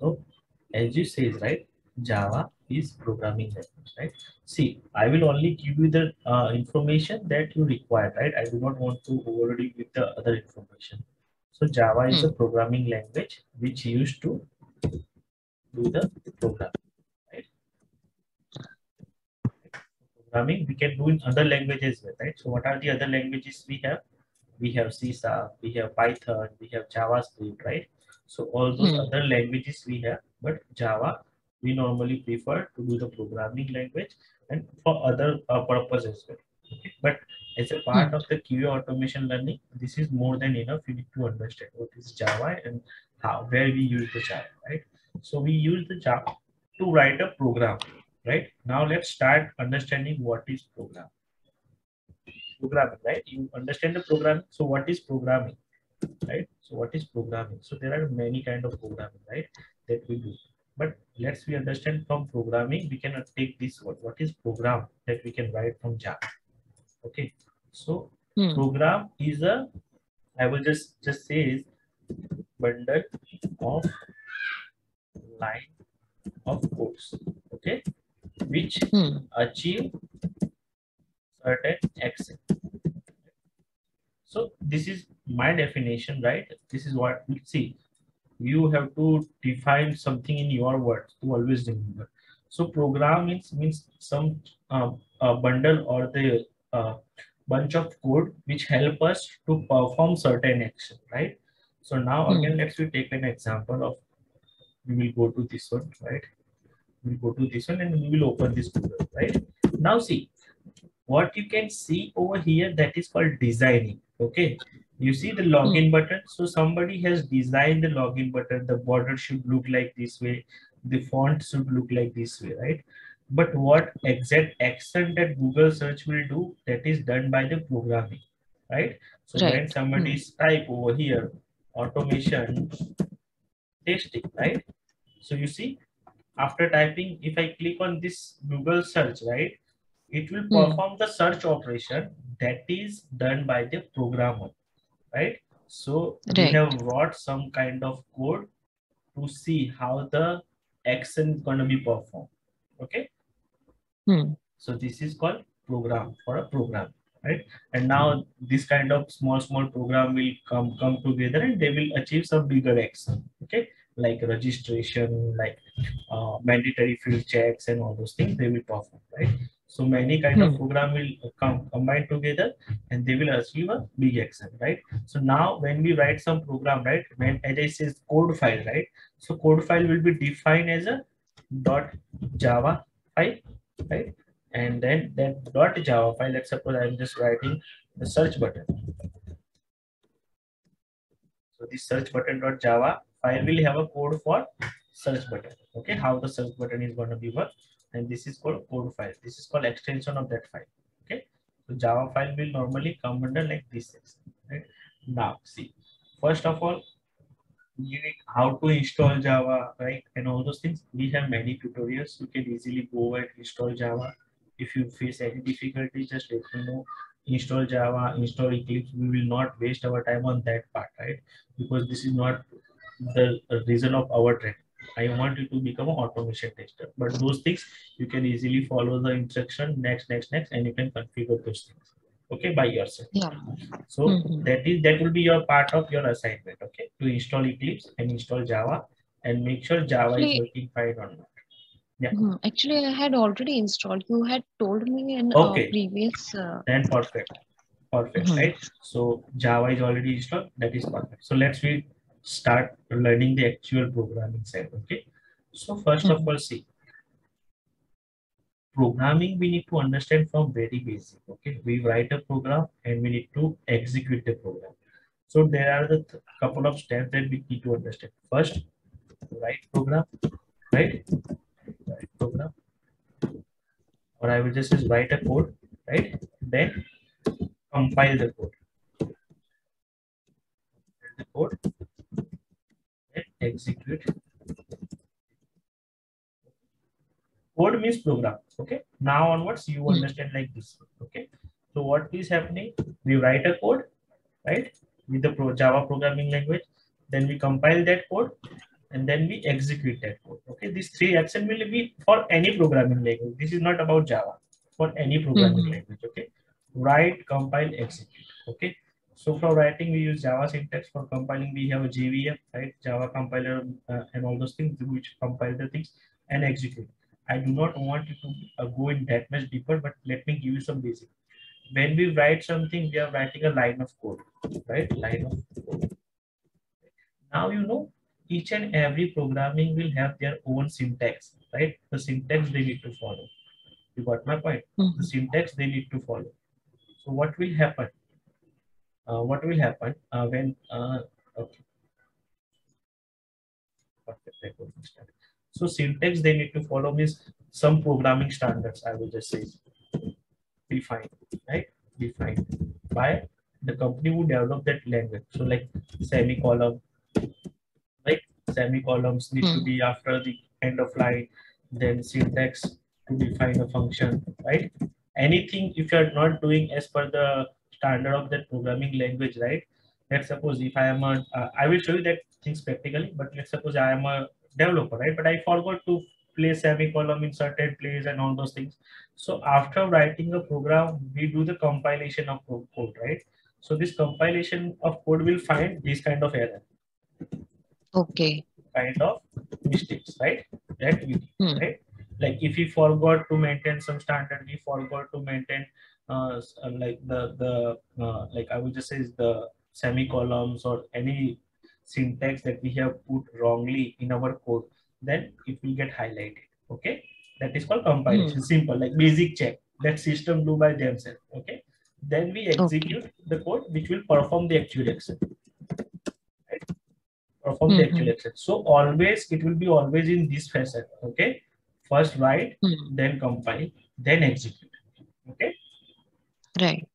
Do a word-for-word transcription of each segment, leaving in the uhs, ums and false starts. So as you says, right, Java is programming language, right? See, I will only give you the uh, information that you require, right? I do not want to overload you with the other information. So Java hmm. is a programming language which used to do the programming, right? Programming we can do in other languages, right? So what are the other languages we have? We have C Sharp, we have Python, we have JavaScript, right? So all those hmm. other languages we have, but Java we normally prefer to do the programming language and for other uh, purposes. Okay? But as a part of the Q A automation learning, this is more than enough. You need to understand what is Java and how, where we use the Java, right? So we use the Java to write a program, right? Now let's start understanding what is program. Programming, right? You understand the program. So what is programming, right? So what is programming? So there are many kind of programming, right, that we do. But let's we understand from programming, we cannot take this word. What is program that we can write from Java? Okay, so hmm. program is a, I will just just say is bundle of line of codes, okay, which hmm. achieve certain action. So this is my definition, right? This is what we see. You have to define something in your words to always remember. So program means means some uh, a bundle or the uh, bunch of code which help us to perform certain action, right? So now hmm. again, let's we take an example of, we will go to this one, right? We will go to this one and we will open this program, right? Now see, what you can see over here, that is called designing, okay? You see the login mm. button. So somebody has designed the login button. The border should look like this way. The font should look like this way, right? But what exact action that Google search will do, that is done by the programming, right? So right. when somebody mm. type over here, automation testing, right? So you see, after typing, if I click on this Google search, right, it will perform mm. the search operation that is done by the programmer. Right, so right. we have wrote some kind of code to see how the action is going to be performed. Okay, hmm. so this is called program for a program, right? And now this kind of small small program will come come together and they will achieve some bigger action. Okay, like registration, like uh, mandatory field checks, and all those things they will perform. Right. So many kind of program will come combined together and they will achieve a big action, right? So now when we write some program, right, when as I says code file, right? So code file will be defined as a dot Java file, right? And then that dot Java file, let's suppose I'm just writing the search button. So this search button dot Java file will have a code for search button. Okay, how the search button is going to be worked. And this is called code file. This is called extension of that file. Okay, so Java file will normally come under like this. Right? Now see, first of all, you need how to install Java, right? And all those things. We have many tutorials. You can easily go and install Java. If you face any difficulty, just let me know. Install Java, install Eclipse. We will not waste our time on that part, right? Because this is not the reason of our training. I want you to become an automation tester, but those things you can easily follow the instruction next, next, next, and you can configure those things, okay, by yourself. Yeah. So mm-hmm. that is that will be your part of your assignment, okay, to install Eclipse and install Java and make sure Java actually, is working fine or not. Yeah. Actually, I had already installed. You had told me in okay. uh, previous. Uh... Then perfect, perfect, mm-hmm. right? So Java is already installed. That is perfect. So let's read. Start learning the actual programming side. Okay, so first mm-hmm. of all, see, programming we need to understand from very basic. Okay, we write a program and we need to execute the program. So there are the th couple of steps that we need to understand. First, write program, right? Write program, or I will just write a code, right? Then compile the code. The code. Execute. Code means program. Okay. Now onwards, you understand like this. Okay. So what is happening? We write a code, right, with the pro Java programming language. Then we compile that code. and then we execute that code. Okay, these three actions will be for any programming language. This is not about Java, for any programming mm-hmm. language. Okay, write, compile, execute. Okay, so for writing we use Java syntax. For compiling we have a J V M, right? Java compiler uh, and all those things which compile the things and execute. I do not want you to uh, go in that much deeper, but let me give you some basic. When we write something, we are writing a line of code, right? Line of code. Now you know each and every programming will have their own syntax, right? The syntax they need to follow. You got my point? Mm-hmm. The syntax they need to follow. So what will happen? Uh, what will happen uh, when? Uh, okay. So syntax they need to follow means some programming standards. I will just say. Defined, right? Defined by the company who developed that language. So like semicolon, right? Semicolons need mm. to be after the end of line, then syntax to define a function, right? Anything if you are not doing as per the standard of that programming language, right? Let's suppose if I am a, uh, I will show you that things practically, but let's suppose I am a developer, right? But I forgot to place semicolon in certain place and all those things. So after writing a program, we do the compilation of code, right? So this compilation of code will find this kind of error. Okay. Kind of mistakes, right? That we hmm. right? Like if we forgot to maintain some standard, we forgot to maintain uh, like the the uh, like I would just say is the semicolons or any syntax that we have put wrongly in our code. Then it will get highlighted. Okay, that is called compilation. Mm. Simple, like basic check that system do by themselves. Okay, then we execute okay. the code which will perform the actual action. Right? Perform mm-hmm. the actual action. So always it will be always in this fashion. Okay, first write, mm. then compile, then execute. Okay, right.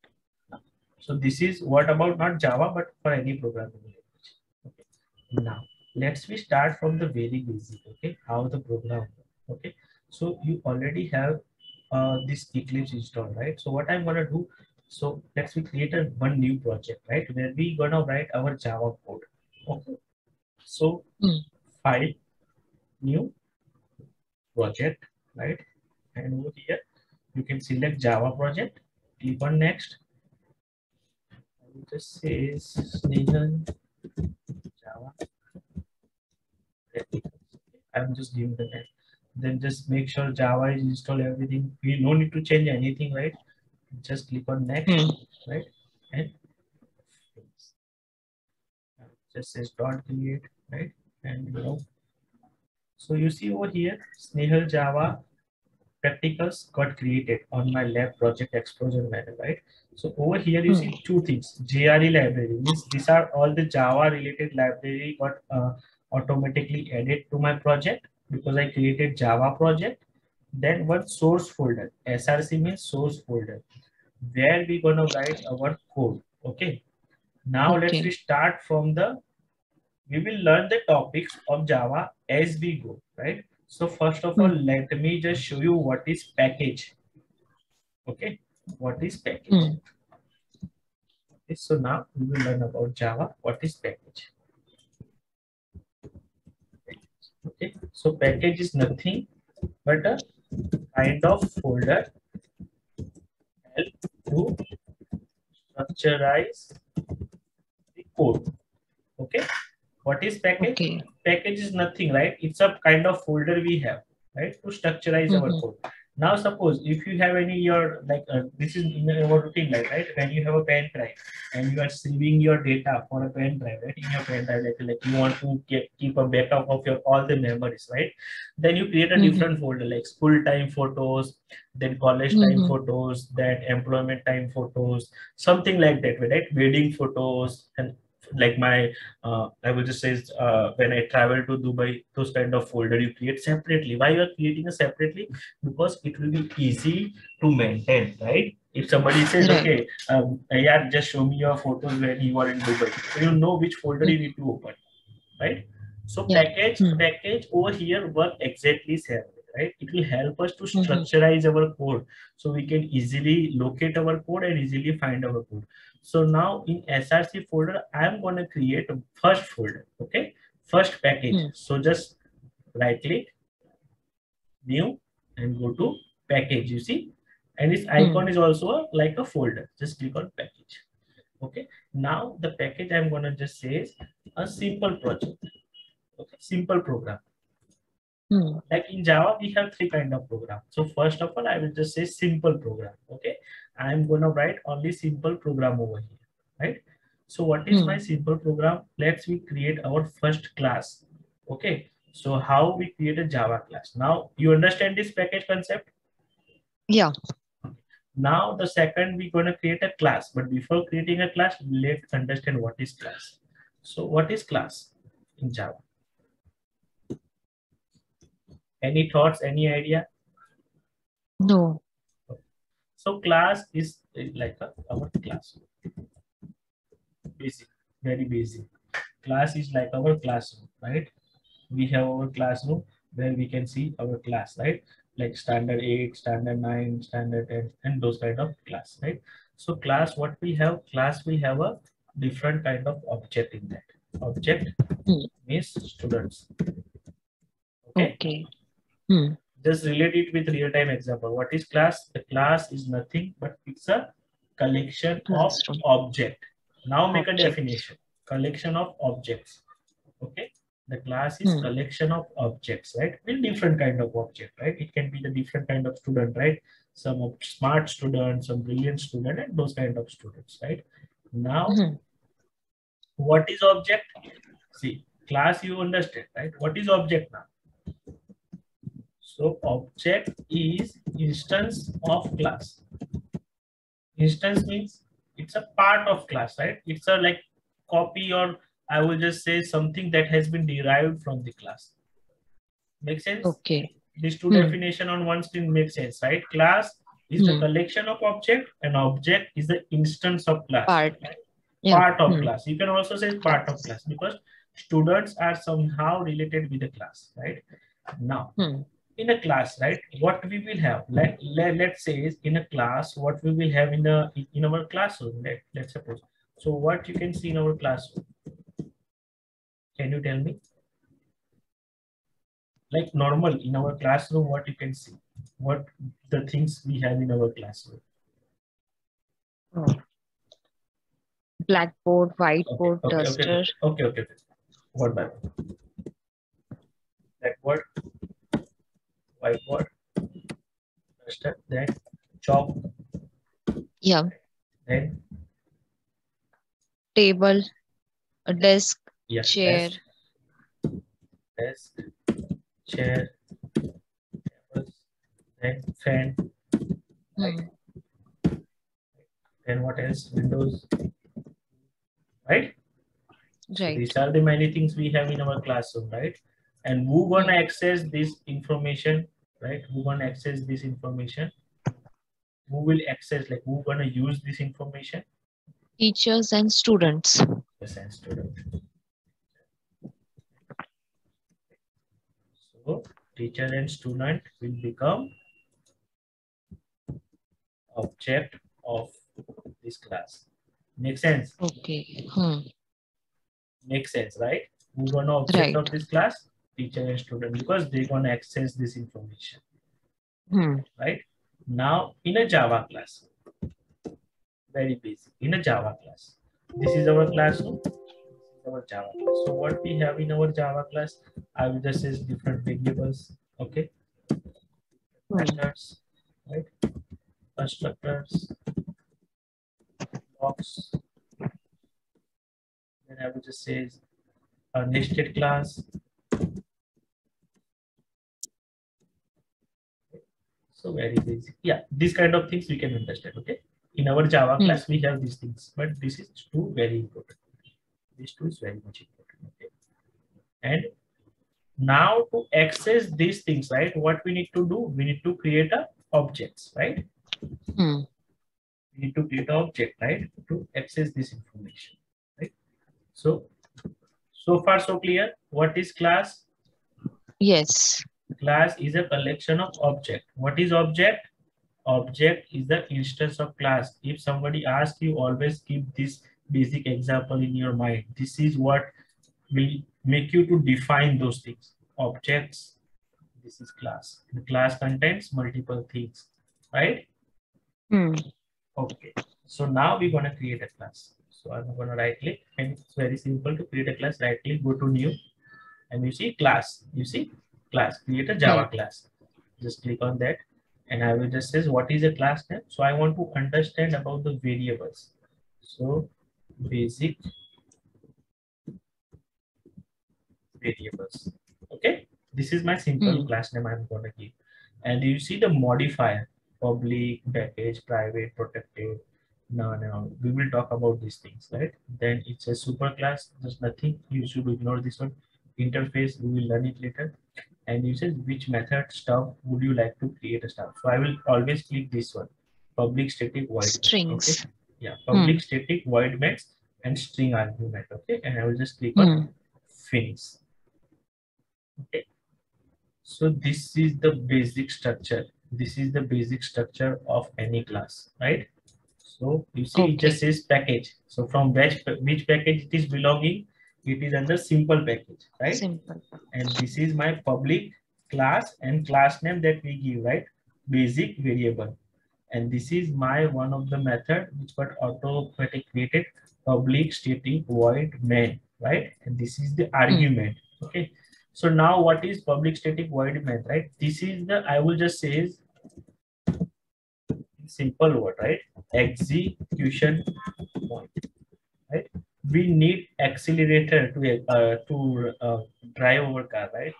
So this is what about not Java but for any programming language. Okay. Now. Let's we start from the very basic, okay? How the program, okay? So you already have uh, this Eclipse installed, right? So what I'm gonna do, so let's we create a one new project, right? Where we gonna write our Java code, okay? So mm. file, new project, right? And over here, you can select Java project, click on next. I will just say Selenium Java. I'm just giving the name. Then just make sure Java is installed everything. We no need to change anything, right? Just click on next, mm. right? And just says dot create, right? And you know. So you see over here, Snehal Java practicals got created on my lab project explosion matter, right? So over here you mm. see two things: J R E library. Means these are all the Java related library got. Uh, automatically added to my project because I created Java project. Then one source folder, S R C means source folder, where we gonna write our code. Okay. Now okay. let's start from the, we will learn the topics of Java as we go, right? So first of all, mm. let me just show you what is package. Okay. What is package? Mm. Okay, so now we will learn about Java. What is package? Okay, so package is nothing but a kind of folder help to structureize the code. Okay, what is package? Okay. Package is nothing, right? It's a kind of folder we have, right, to structureize mm-hmm. our code. Now, suppose if you have any your like uh, this is in your routine life, right? When you have a pen drive and you are saving your data for a pen drive, right? In your pen drive, like, like you want to get, keep a backup of your all the memories, right? Then you create a mm-hmm. different folder like school time photos, then college mm-hmm. time photos, then employment time photos, something like that, right? Wedding photos and like my uh, I will just say uh, when I travel to Dubai, those kind of folder you create separately. Why you are creating a separately? Because it will be easy to maintain, right? If somebody says right. okay um, yeah, just show me your photos when you are in Dubai, so you know which folder you need to open, right? So yeah. package hmm. package over here work exactly same, right? It will help us to structureize mm-hmm. our code so we can easily locate our code and easily find our code. So now in S R C folder, I am going to create a first folder. Okay, first package. Mm. So just right click, new, and go to package, you see. And this icon mm. is also a, like a folder. Just click on package. Okay. Now the package I'm going to just say is a simple project. Okay. Simple program. Mm. Like in Java, we have three kinds of programs. So first of all, I will just say simple program. Okay. I'm going to write only simple program over here. Right. So what is mm. my simple program? Let's we create our first class. Okay. So how we create a Java class. Now you understand this package concept? Yeah. Now the second we're going to create a class, but before creating a class, let's understand what is class. So what is class in Java? Any thoughts, any idea? No. So class is like a, our class. Basic, very basic. Class is like our classroom, right? We have our classroom where we can see our class, right? Like standard eight, standard nine, standard ten, and those kind of class, right? So class, what we have, class, we have a different kind of object in that. Object mm. means students. Okay. okay. Mm. Just relate it with real-time example. What is class? The class is nothing, but it's a collection That's of true. object. Now make object. a definition. Collection of objects. Okay. The class is hmm. collection of objects, right? With different kind of object, right? It can be the different kind of student, right? Some of smart students, some brilliant student, and those kind of students, right? Now, hmm. what is object? See, class you understand, right? What is object now? So object is instance of class. Instance means it's a part of class, right? It's a like copy or I will just say something that has been derived from the class. Make sense? Okay. These two hmm. definition on one screen makes sense, right? Class is hmm. the collection of object, and object is the instance of class. Part. Right? Yeah. Part of hmm. class. You can also say part of class because students are somehow related with the class, right? Now, hmm. in a class, right, what we will have, let, let, let's say is in a class, what we will have in, the, in our classroom, let, let's suppose. So what you can see in our classroom. Can you tell me? Like normal in our classroom, what you can see, what the things we have in our classroom. Oh. Blackboard, whiteboard, okay, okay, duster. Okay, okay, okay. What about blackboard, whiteboard, duster, then chalk. Yeah. Then table, a desk. Yeah, chair, desk, chair, tables, then fan, right? Mm. Then what else? Windows, right? Right. So these are the many things we have in our classroom, right? And who gonna access this information, right? Who gonna access this information? Who will access? Like who gonna use this information? Teachers and students. Teachers and students. So teacher and student will become object of this class. Make sense? Okay. Hmm. Make sense, right? Who's going to object right. of this class? Teacher and student, because they're going to access this information. Hmm. Right? Now, in a Java class, very basic, in a Java class, this is our classroom. Our Java class. So what we have in our Java class, I will just say different variables, okay? Constructors, right? Constructors, blocks. Then I will just say a nested class. So very basic. Yeah, these kind of things we can understand, okay? In our Java mm. class, we have these things, but this is too very important. This two is very much important. Okay. And now to access these things, right? What we need to do? We need to create a objects, right? Hmm. We need to create an object, right? To access this information, right? So, so far so clear. What is class? Yes. Class is a collection of object. What is object? Object is the instance of class. If somebody asks you, always keep this basic example in your mind. This is what will make you to define those things. Objects, this is class. The class contains multiple things, right? Hmm. Okay. So now we're going to create a class. So I'm going to right click, and it's very simple to create a class. Right click, go to new, and you see class. You see class, create a Java hmm. class. Just click on that, and I will just say what is a class name. So I want to understand about the variables. So basic variables. Okay, this is my simple hmm. class name I'm going to give. And you see the modifier, public, package, private, protected, none, no. We will talk about these things, right? Then it's a super class, there's nothing, you should ignore this one. Interface, we will learn it later. And you said which method stuff would you like to create a stuff. So I will always click this one, public static void. Strings. Okay? Yeah, public hmm. static void max and string argument. Okay, and I will just click hmm. on finish. Okay, so this is the basic structure. This is the basic structure of any class, right? So you see, okay. it just says package. So from which which package it is belonging? It is under simple package, right? Simple. And this is my public class and class name that we give, right? Basic variable. And this is my one of the method which got automatically created, public static void main, right? And this is the argument. Mm. Okay. So now what is public static void main, right? This is the, I will just say is simple word, right? Execution point, right? We need accelerator to uh, to uh, drive our car, right?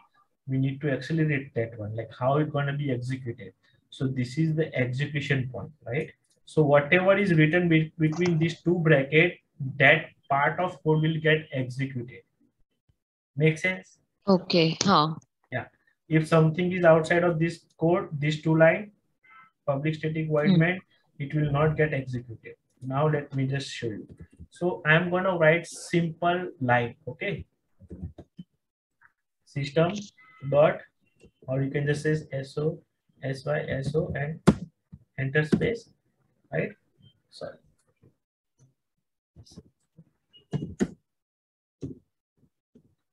We need to accelerate that one, like how it's going to be executed. So this is the execution point, right? So whatever is written be between these two brackets, that part of code will get executed. Make sense? Okay. Huh. Yeah. If something is outside of this code, these two lines, public static void main, hmm. it will not get executed. Now let me just show you. So I'm going to write simple line, okay? System dot, or you can just say so, sy, so, and enter space, right? Sorry.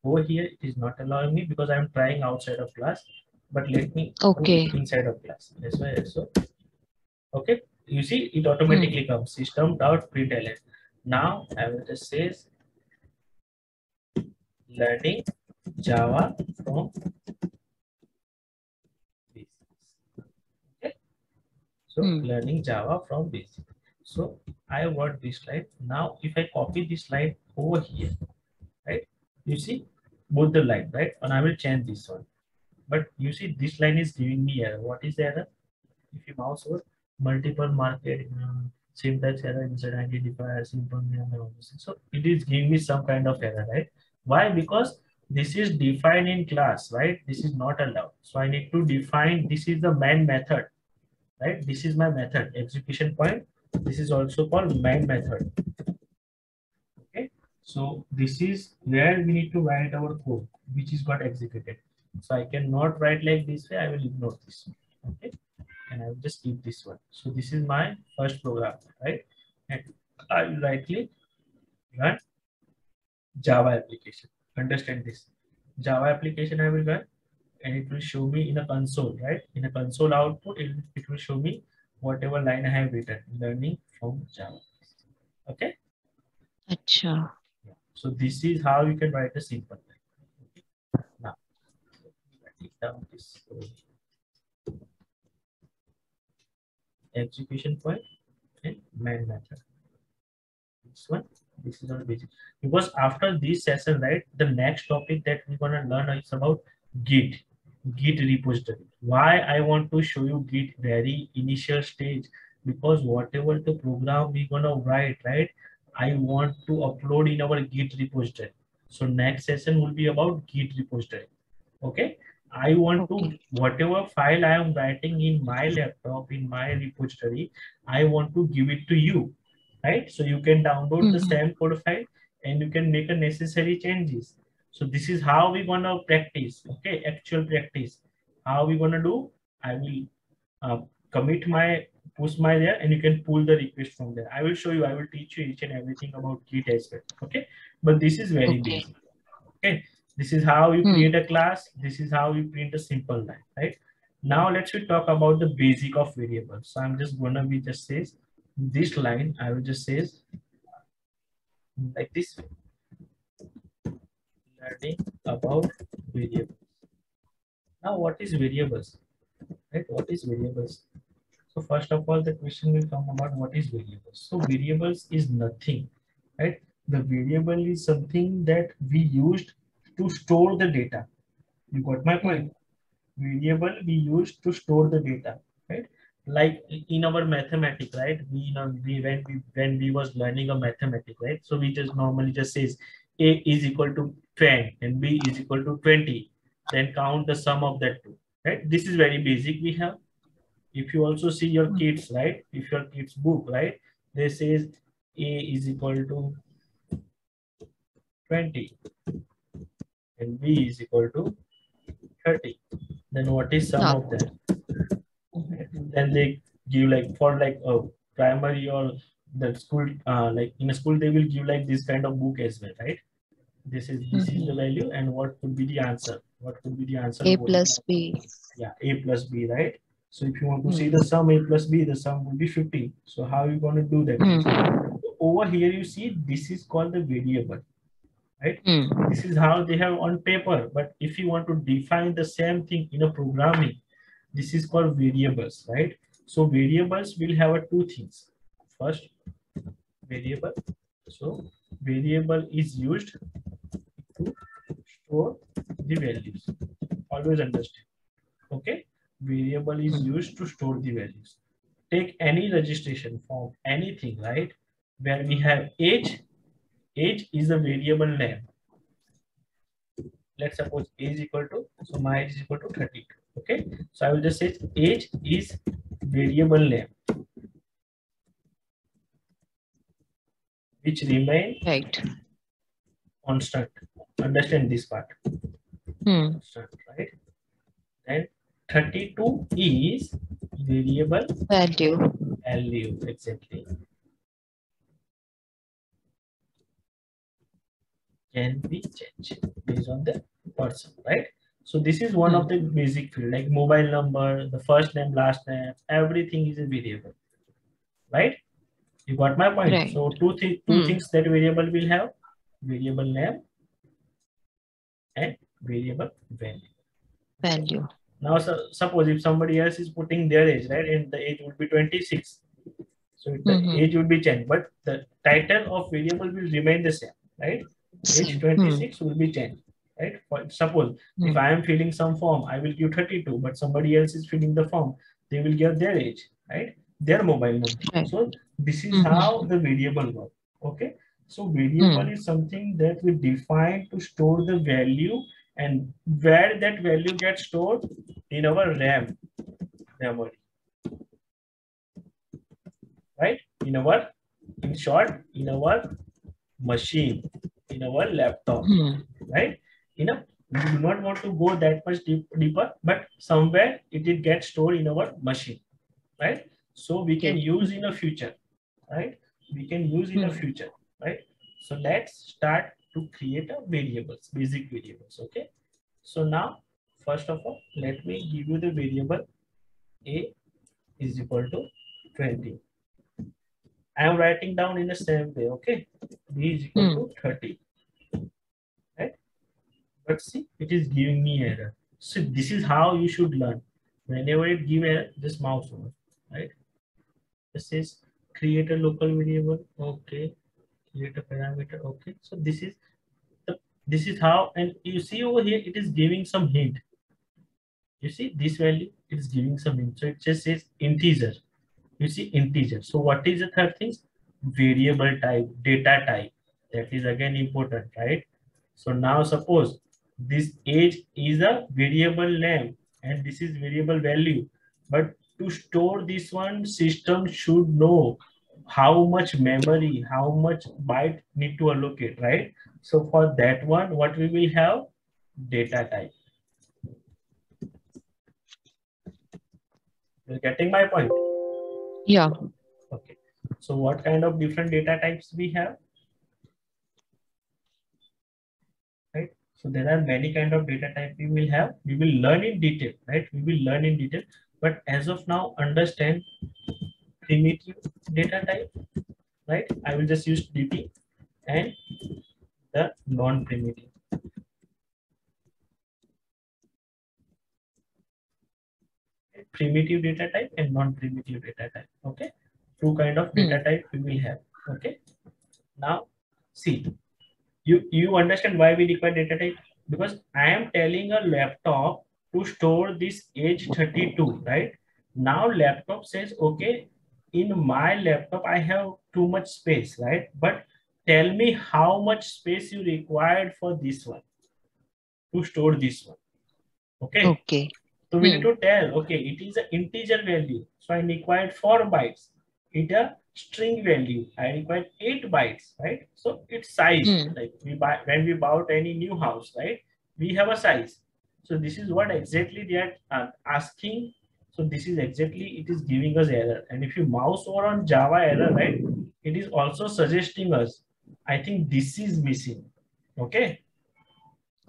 Over here it is not allowing me because I'm trying outside of class, but let me okay. go inside of class. sy, so, okay? You see, it automatically hmm. comes system.println. Now I will just say learning Java from basics. Okay. So hmm. learning Java from basics. So I want this slide. Now if I copy this slide over here, right? You see both the line, right? And I will change this one. But you see this line is giving me error. What is the error? If you mouse over. Multiple market, um, syntax error, insert identifier, simple name, and all this. So it is giving me some kind of error, right? Why? Because this is defined in class, right? This is not allowed. So I need to define, this is the main method, right? This is my method, execution point. This is also called main method. Okay. So this is where we need to write our code, which is got executed. So I cannot write like this way. I will ignore this. Okay. And I will just keep this one. So this is my first program, right? And I will right click, run Java application. Understand this. Java application I will run, and it will show me in a console, right? In a console output, it, it will show me whatever line I have written, learning from Java. Okay? Achha. Yeah. So this is how you can write a simple line. Okay. Now, let me write down this. Execution point and main method. This one, this is all basic. Because after this session, right, the next topic that we're gonna learn is about Git, Git repository. Why I want to show you Git very initial stage? Because whatever the program we're gonna write, right, I want to upload in our Git repository. So next session will be about Git repository. Okay. I want to, whatever file I am writing in my laptop, in my repository, I want to give it to you, right? So you can download mm-hmm. the same code file and you can make a necessary changes. So this is how we're going to practice, okay? Actual practice. How we're going to do, I will uh, commit my, push my there, and you can pull the request from there. I will show you, I will teach you each and everything about Git as well, okay? But this is very okay. basic. Okay, this is how you create a class. This is how you print a simple line, right? Now let's talk about the basic of variables. So I'm just gonna be just says this line. I will just say like this. Learning about variables. Now what is variables? Right? What is variables? So first of all, the question will come about what is variables. So variables is nothing, right? The variable is something that we used to store the data. You got my point? Variable we used to store the data, right? Like in our mathematics, right? We, you know, we when we when we was learning a mathematics, right? So we just normally just says A is equal to ten and B is equal to twenty. Then count the sum of that two, right? This is very basic we have. If you also see your kids, right? If your kids book, right? They says A is equal to twenty and B is equal to thirty. Then what is sum no. of that? Then they give like for like a primary or the school, uh, like in a school they will give like this kind of book as well, right? This is this mm-hmm. is the value and what could be the answer? What could be the answer? A plus B. Yeah, A plus B, right? So if you want to mm-hmm. see the sum A plus B, the sum would be fifteen. So how are you going to do that? Mm-hmm. So over here you see this is called the variable, right? Mm-hmm. This is how they have on paper. But if you want to define the same thing in a programming, this is called variables, right? So variables will have a two things. First, variable. So variable is used to store the values. Always understand. Okay. Variable is used to store the values. Take any registration form, anything, right? Where we have age. Age is a variable name. Let's suppose age equal to, so my age is equal to thirty-two. Okay. So I will just say age is variable name, which remain right. constant. Understand this part. Hmm. Constant, right? And thirty-two is variable value. Value, exactly. Can be changed based on the person, right? So this is one hmm. of the basic field, like mobile number, the first name, last name, everything is a variable, right? You got my point. Right. So two, th two mm. things that variable will have, variable name and variable value. Value. Now, so, suppose if somebody else is putting their age, right, and the age would be twenty-six. So it, mm-hmm. the age would be changed, but the title of variable will remain the same, right? Age twenty-six mm. will be changed, right? For, suppose mm. if I am filling some form, I will give thirty-two, but somebody else is filling the form, they will give their age, right? Their mobile number. Right. So this is mm-hmm. how the variable works. Okay. So variable mm. is something that we define to store the value and where that value gets stored in our RAM memory. Right? In our, in short, in our machine, in our laptop. Mm. Right? You know, we do not want to go that much deep, deeper, but somewhere it did get stored in our machine. Right? So we can use in a future, right? We can use in a future, right? So let's start to create a variables, basic variables, okay? So now, first of all, let me give you the variable A is equal to twenty. I am writing down in the same way, okay? B is equal mm. to thirty, right? But see, it is giving me error. So this is how you should learn. Whenever it gives error, just mouse over, right? This is create a local variable, okay, create a parameter, okay. So this is the, this is how, and you see over here it is giving some hint. You see this value, it is giving some hint. So it just says integer. You see integer. So what is the third thing? Variable type, data type. That is again important, right? So now suppose this age is a variable name and this is variable value, but to store this one, system should know how much memory, how much byte need to allocate, right? So for that one, what we will have? Data type. You're getting my point? Yeah. Okay. So what kind of different data types we have? Right? So there are many kind of data type we will have. We will learn in detail, right? We will learn in detail. But as of now, understand primitive data type, right? I will just use D T and the non-primitive. Primitive data type and non-primitive data type. Okay, two kind of data mm. type we will have. Okay, now see, you you understand why we require data type, because I am telling a laptop to store this age thirty-two, right? Now laptop says, okay, in my laptop I have too much space, right? But tell me how much space you required for this one to store this one. Okay. Okay. So we need to tell, okay, it is an integer value, so I required four bytes. It a string value, I required eight bytes, right? So it's size, mm. like we buy, when we bought any new house, right? We have a size. So this is what exactly they are uh, asking. So this is exactly, it is giving us error. And if you mouse over on Java error, right? It is also suggesting us, I think this is missing. Okay.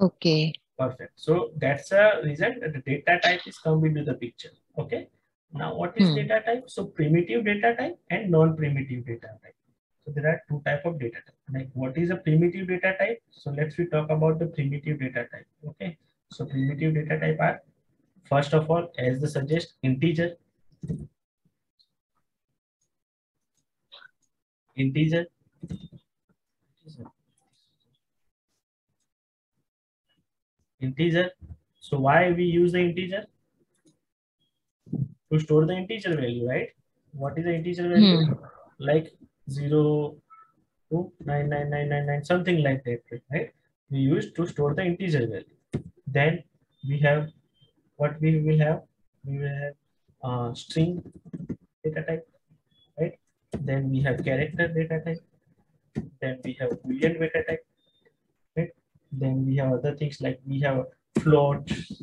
Okay. Perfect. So that's a reason that the data type is coming into the picture. Okay. Now what is hmm. data type? So primitive data type and non-primitive data type. So there are two types of data type. Like what is a primitive data type? So let's we talk about the primitive data type. Okay. So primitive data type are, first of all, as the suggest, integer. Integer. Integer. So why we use the integer? To store the integer value, right? What is the integer value? Hmm. Like zero to nine nine nine nine nine, something like that, right? We use to store the integer value. Then we have what we will have. We will have uh, string data type, right? Then we have character data type. Then we have boolean data type. Then we have other things like we have floats,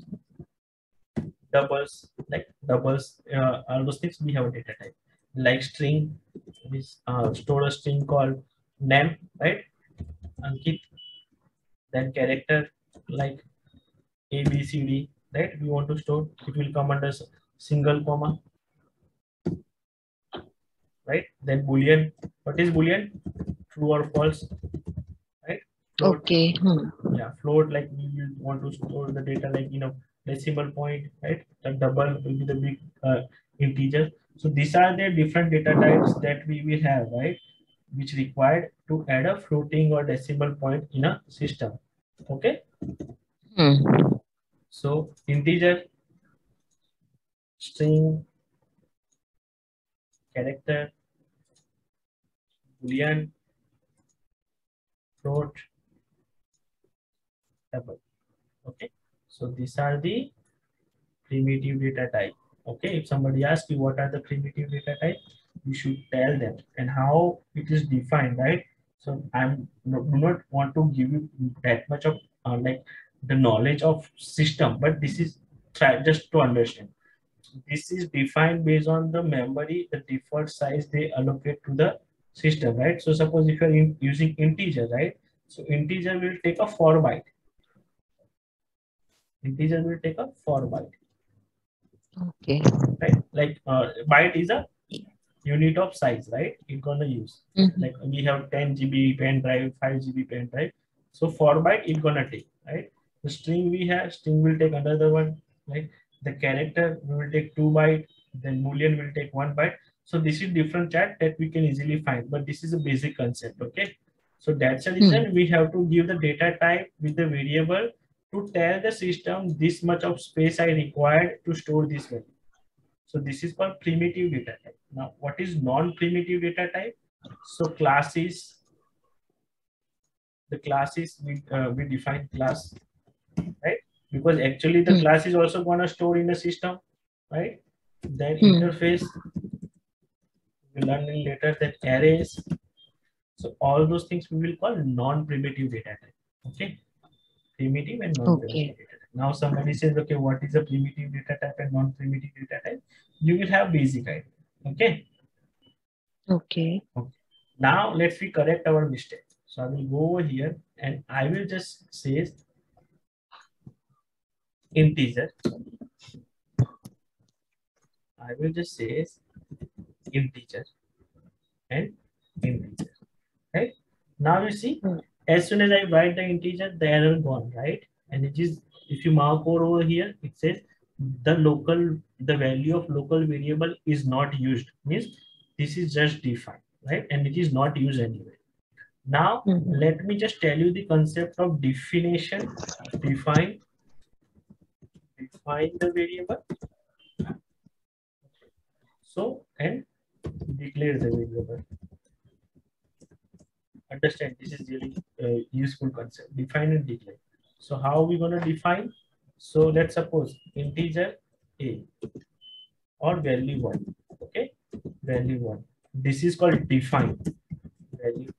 doubles, like doubles, uh, all those things we have a data type. Like string, we uh, store a string called name, right? Ankit. Then character like A, B, C, D, right? We want to store, it will come under single comma, right? Then boolean, what is boolean? True or false. Float. Okay. Hmm. Yeah, float, like we will want to store the data like, you know, decimal point, right? The double will be the big uh, integer. So these are the different data types that we will have, right? Which required to add a floating or decimal point in a system. Okay. Hmm. So integer, string, character, boolean, float, double. Okay, so these are the primitive data type. Okay, if somebody asks you what are the primitive data type, you should tell them and how it is defined, right? So I'm do not want to give you that much of uh, like the knowledge of system, but this is try just to understand. This is defined based on the memory, the default size they allocate to the system, right? So suppose if you're in, using integer, right? So integer will take a four byte. Integer will take a four byte. Okay. Right? Like uh, byte is a unit of size, right? It's gonna use. Mm-hmm. Like we have ten G B pen drive, five G B pen drive. So four byte it's gonna take, right? The string we have, string will take another one, right? The character will take two byte. Then boolean will take one byte. So this is different chart that we can easily find. But this is a basic concept, okay? So that's the reason mm-hmm. we have to give the data type with the variable to tell the system this much of space I required to store this value. So this is called primitive data type. Now, what is non-primitive data type? So classes, the classes, we, uh, we define class, right? Because actually the mm. class is also gonna store in the system, right? Then mm. interface, we learn in later that arrays. So all those things we will call non-primitive data type, okay? Primitive and non-primitive. Okay. Now somebody says, okay, what is a primitive data type and non-primitive data type? You will have basic idea. Okay. Okay. Okay. Now let's we correct our mistake. So I will go over here and I will just say integer, I will just say integer and integer, right? Now you see, as soon as I write the integer, the error gone, right? And it is, if you mark over over here, it says the local, the value of local variable is not used, means this is just defined, right? And it is not used anywhere. Now, mm-hmm. let me just tell you the concept of definition. Define, define the variable. So, and declare the variable. Understand, this is really uh, useful concept. Define and declare. So, how are we going to define? So, let's suppose integer a or value one. Okay, value one. This is called define. Value.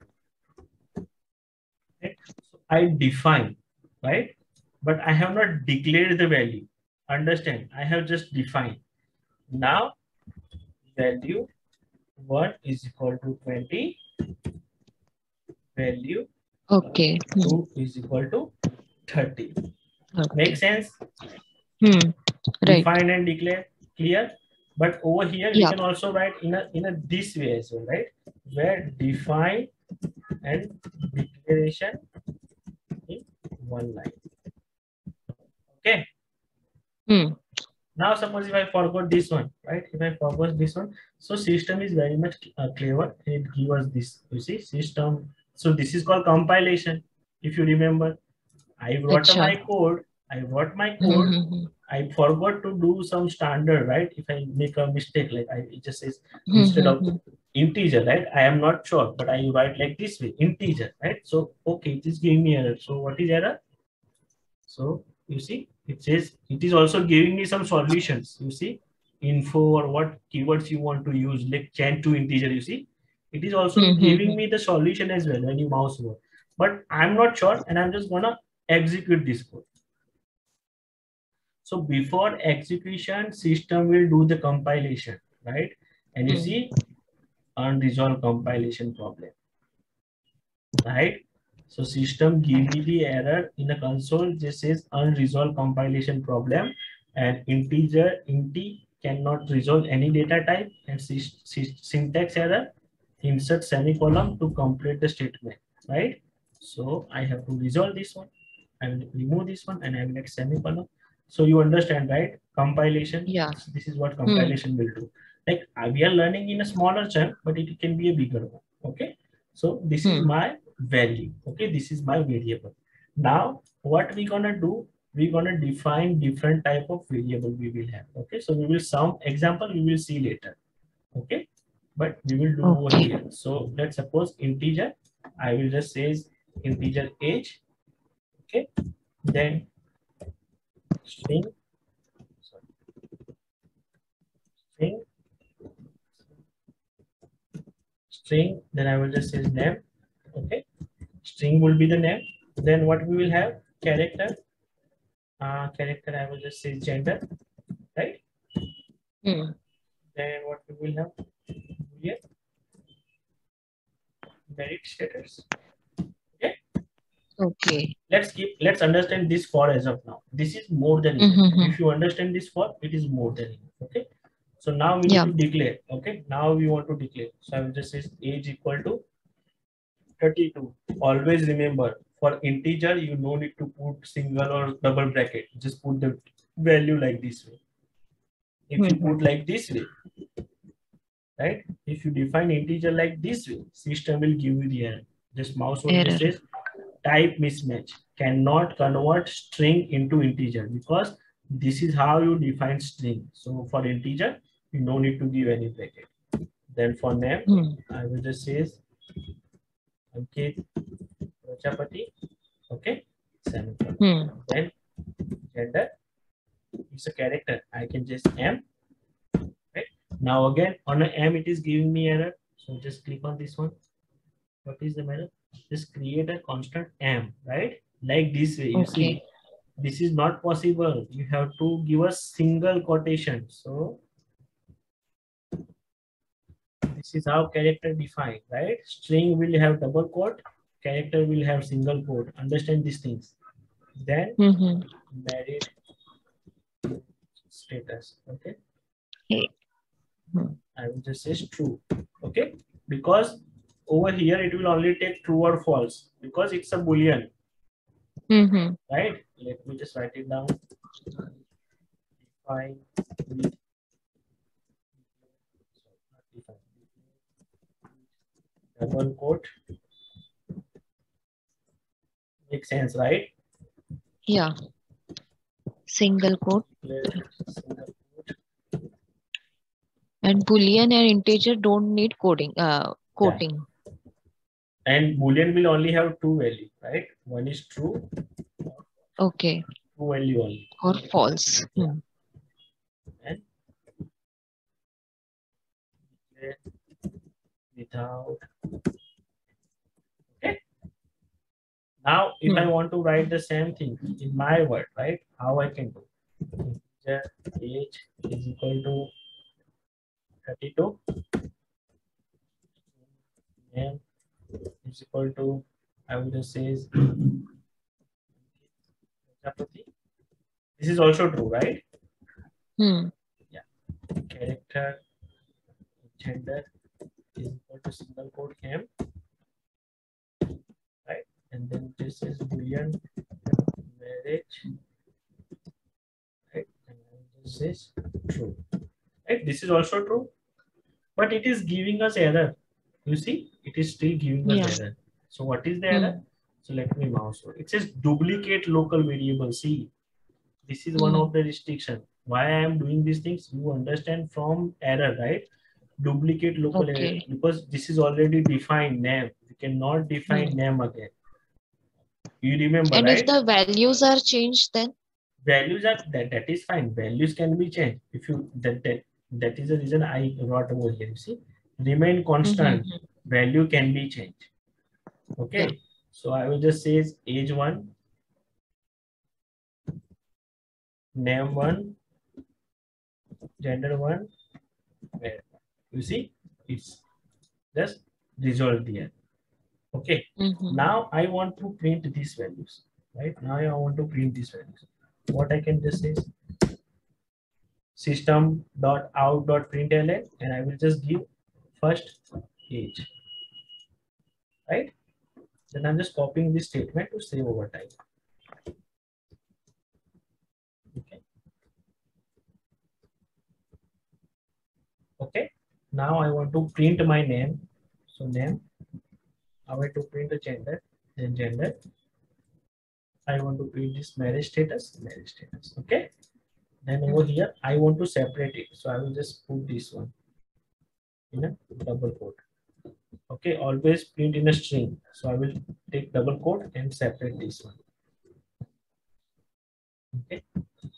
Okay? So I define, right? But I have not declared the value. Understand? I have just defined. Now, value one is equal to twenty. Value okay. uh, two is equal to thirty. Okay. Make sense? Hmm. Right. Define and declare. Clear? But over here, yeah. we can also write in a in a this way as well, right? Where define and declaration in one line. Okay. Hmm. Now, suppose if I forgot this one, right? If I forgot this one, so system is very much uh, clever. It gives us this. You see, system. So this is called compilation. If you remember, I wrote Achha. my code. I wrote my code. Mm-hmm. I forgot to do some standard, right? If I make a mistake, like I it just says mm-hmm. instead of integer, right? I am not sure, but I write like this way, integer, right? So okay, it is giving me error. So what is error? So you see, it says it is also giving me some solutions. You see, info or what keywords you want to use, like change to integer. You see, it is also mm-hmm. giving me the solution as well when you mouse over. But I'm not sure, and I'm just gonna execute this code. So before execution, system will do the compilation, right? And you see, unresolved compilation problem, right? So system give me the error in the console. This says unresolved compilation problem, and integer int cannot resolve any data type, and syntax error. Insert semicolon to complete the statement, right? So I have to resolve this one. I will remove this one, and I will add semicolon. So you understand, right? Compilation. Yeah. This is what compilation mm. will do. Like we are learning in a smaller chunk, but it can be a bigger one. Okay. So this mm. is my value. Okay. This is my variable. Now what we gonna do? We gonna define different type of variable we will have. Okay. So we will some example we will see later. Okay. But we will do okay. over here. So let's suppose integer. I will just say integer age. Okay. Then string, string, string, then I will just say name, okay, string will be the name, then what we will have, character, uh, character I will just say gender, right, mm. then what we will have here, merit status. Okay. Let's keep. Let's understand this for as of now. This is more than enough. Mm-hmm. If you understand this for, it is more than enough. Okay. So now we yeah. need to declare. Okay. Now we want to declare. So I will just say age equal to thirty-two. Always remember, for integer you no need to put single or double bracket. Just put the value like this way. If mm-hmm. you put like this way, right? If you define integer like this way, system will give you the error. Just mouse over this says. Type mismatch, cannot convert string into integer, because this is how you define string. So for integer, you no need to give any bracket. Then for name, mm. I will just say Ankit Prajapati. Okay. Mm. Then gender, it's a character. I can just M. Right? Now again on a M it is giving me error. So just click on this one. What is the matter? Just create a constant m, right? Like this way, you okay. see, this is not possible. You have to give a single quotation. So this is how character defined, right? String will have double quote, character will have single quote. Understand these things. Then mm-hmm. merit status. Okay. Hey. Hmm. I will just say true. Okay. Because over here it will only take true or false because it's a boolean. Mm-hmm. Right. Let me just write it down. Define. Double quote. Makes sense, right? Yeah. Single quote. Single quote. And boolean and integer don't need coding. Uh, quoting. Yeah. And boolean will only have two values, right? One is true. Okay. True value only. Or false. Yeah. Hmm. And without. Okay. Now, if hmm. I want to write the same thing in my word, right? How I can do? Age is equal to thirty-two. Name is equal to, I will just say, is this is also true, right? Hmm. Yeah. Character, gender is equal to single quote name. Right? And then this is boolean marriage. Right? And this is true. Right? This is also true. But it is giving us error. You see, it is still giving us yeah. error. So what is the mm. error? So let me mouse over. It says duplicate local variable. See, this is mm. one of the restriction. Why I am doing these things? You understand from error, right? Duplicate local okay. error, because this is already defined name. We cannot define mm. name again. You remember, and right? If the values are changed, then values are that that is fine. Values can be changed. If you that that, that is the reason I wrote over here. You see. Remain constant, mm-hmm. value can be changed. Okay, yeah. So I will just say is age one, name one, gender one. You see, it's just resolved here. Okay, mm-hmm. Now I want to print these values, right? Now I want to print these values. What I can just say is system dot out dot println, and I will just give. First age, right? Then I'm just copying this statement to save over time. Okay. Okay. Now I want to print my name. So name. I want to print the gender. Then gender. I want to print this marriage status. Marriage status. Okay. Then over here I want to separate it. So I will just put this one. In a double quote. Okay, always print in a string. So I will take double quote and separate this one. Okay,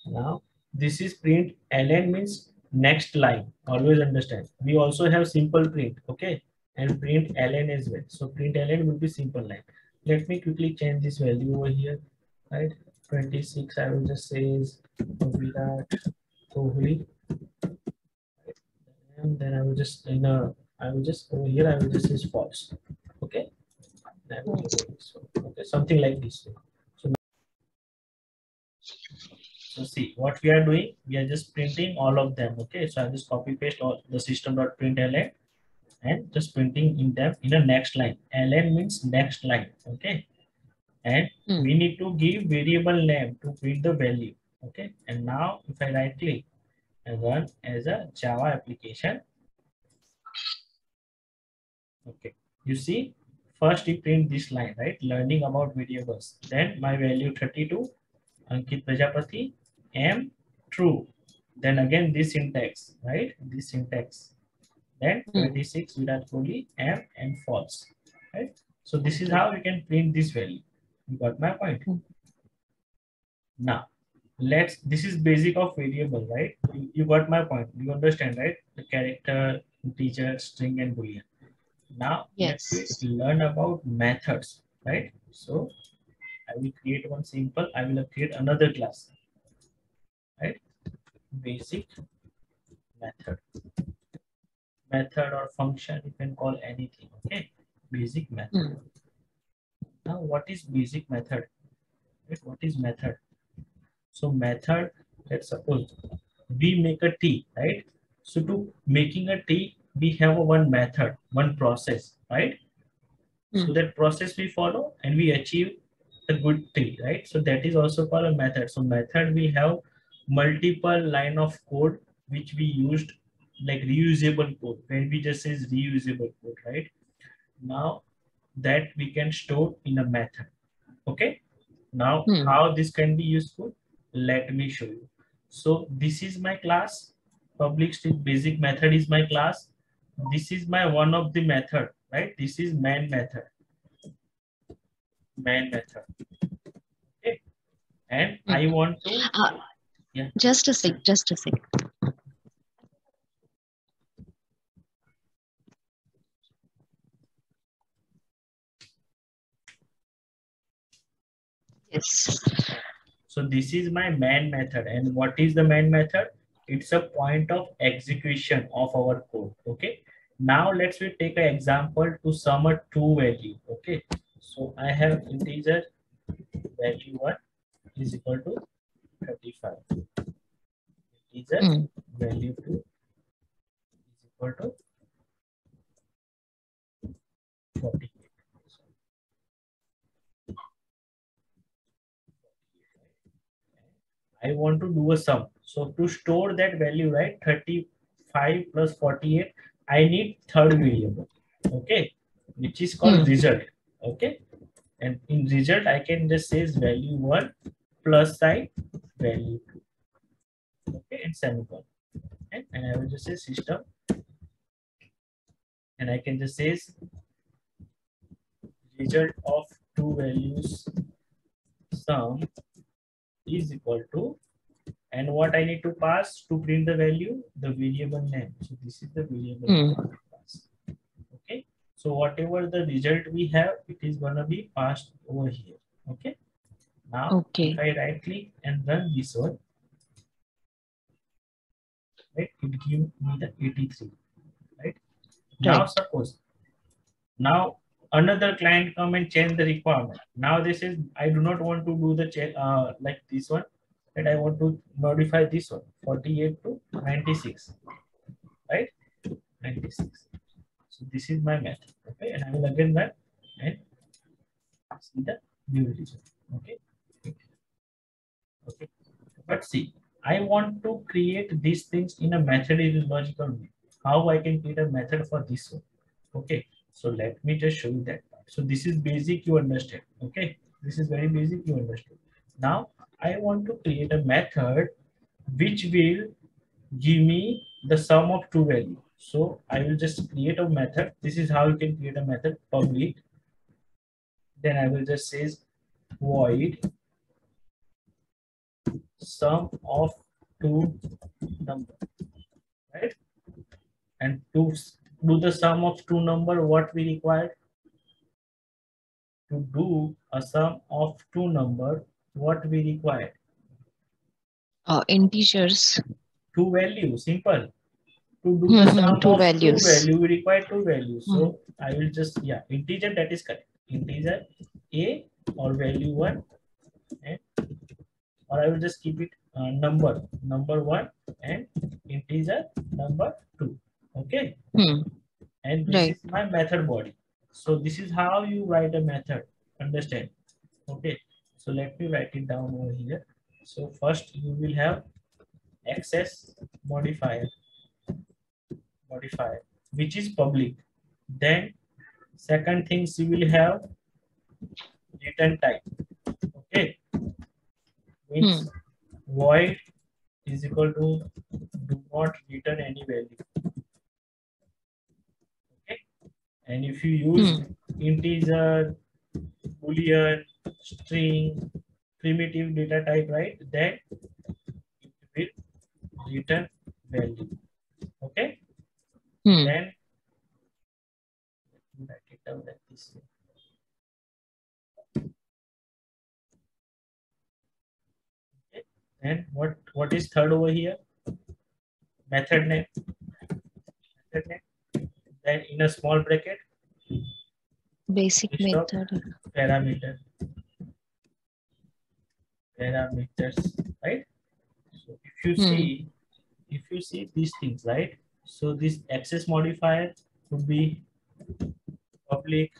now this is print ln means next line. Always understand. We also have simple print, okay, and print ln as well. So print ln will be simple line. Let me quickly change this value over here, right? twenty-six, I will just say is Virat Kohli. And then I will just in a I will just over here I will just say false. Okay. Okay, something like this. So, so see what we are doing, we are just printing all of them. Okay, so I just copy paste all the system dot println and just printing in them in a next line. Ln means next line. Okay. And mm. we need to give variable name to print the value. Okay. And now if I right click. And run as a Java application. Okay, you see, first we print this line, right? Learning about variables. Then my value thirty-two, Ankit Prajapati, am true. Then again this syntax, right? This syntax. Then twenty-six, Virat Kohli, am and false, right? So this is how we can print this value. You got my point. Now. Let's, this is basic of variable, right? You, you got my point. You understand, right? The character, integer, string, and boolean. Now, yes. Let's learn about methods, right? So, I will create one simple. I will create another class, right? Basic method. Method or function, you can call anything, okay? Basic method. Mm. Now, what is basic method? Right? What is method? So method, let's suppose we make a tea, right? So to making a tea, we have a one method, one process, right? Mm. So that process we follow and we achieve a good tea, right? So that is also called a method. So method will have multiple line of code which we used, like reusable code. When we just says reusable code, right? Now that we can store in a method. Okay. Now mm. how this can be useful? Let me show you. So this is my class. Public string basic method is my class. This is my one of the method, right? This is main method. Main method. Okay. And mm. I want to. Uh, yeah. Just a sec. Just a sec. Yes. So this is my main method, and what is the main method? It's a point of execution of our code. Okay. Now let's we take an example to sum a two value. Okay. So I have integer value one is equal to thirty-five. Integer mm. value two is equal to forty. I want to do a sum. So to store that value, right? thirty-five plus forty-eight, I need third variable, okay? Which is called mm. result, okay? And in result, I can just say value one plus sign value two, okay? And semicolon, okay? And I will just say system, and I can just say result of two values sum is equal to, and what I need to pass to print the value, the variable name. So this is the variable mm. name pass. Okay. So whatever the result we have, it is gonna be passed over here. Okay. Now okay. If I right click and run this one, right? It gives me the eighty-three. Right. Now right. suppose now another client come and change the requirement. Now this is, I do not want to do the check uh, like this one, and I want to modify this one, forty-eight to ninety-six, right? ninety-six. So this is my method, okay? And I will again run and see the new result, okay? Okay. But see, I want to create these things in a methodological way. How I can create a method for this one, okay? So let me just show you that part. So this is basic, you understand, okay? This is very basic, you understand. Now I want to create a method which will give me the sum of two values. So I will just create a method. This is how you can create a method, public. Then I will just say void sum of two numbers, right? And two. Do the sum of two number, what we require? To do a sum of two number, what we require? Uh, integers. Two values, simple. To do mm-hmm. the sum two of values. Two values, we require two values. Mm-hmm. So I will just, yeah, integer, that is correct. Integer A or value one, and, or I will just keep it uh, number, number one and integer number two. Okay. Hmm. And this right. is my method body. So this is how you write a method. Understand? Okay. So let me write it down over here. So first you will have access modifier, modifier, which is public. Then second things you will have return type. Okay. Means hmm. void is equal to do not return any value. And if you use mm. integer, boolean, string, primitive data type, right, then it will return value. Okay. Mm. Then let me write it down like this. Okay. And what what is third over here? Method name. Method name. Then in a small bracket, basic method parameter, parameters, right? So if you hmm. see if you see these things, right? So this access modifier would be public,